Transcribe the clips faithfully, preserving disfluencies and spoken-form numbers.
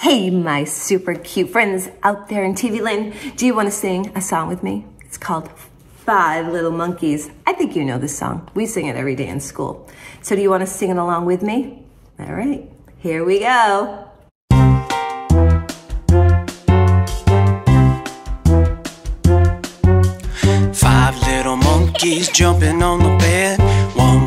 Hey, my super cute friends out there in T V land, do you want to sing a song with me? It's called Five Little Monkeys. I think you know this song. We sing it every day in school. So do you want to sing it along with me? All right, here we go. Five little monkeys jumping on the bed. One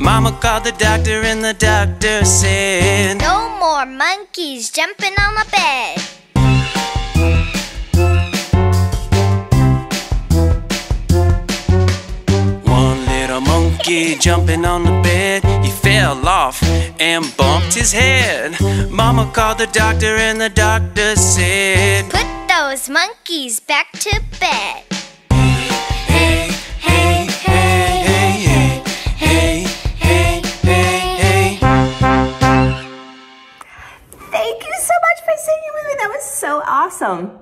Mama called the doctor and the doctor said, no more monkeys jumping on the bed. One little monkey jumping on the bed. He fell off and bumped his head. Mama called the doctor and the doctor said, put those monkeys back to bed. Hey, hey, hey, hey, hey, hey, hey. So awesome.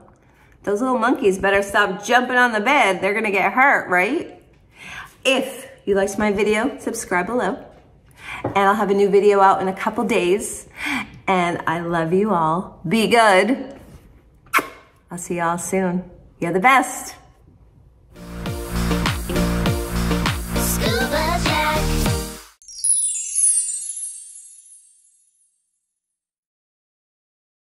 Those little monkeys better stop jumping on the bed. They're gonna get hurt, right? If you liked my video, subscribe below. And I'll have a new video out in a couple days. And I love you all. Be good. I'll see y'all soon. You're the best.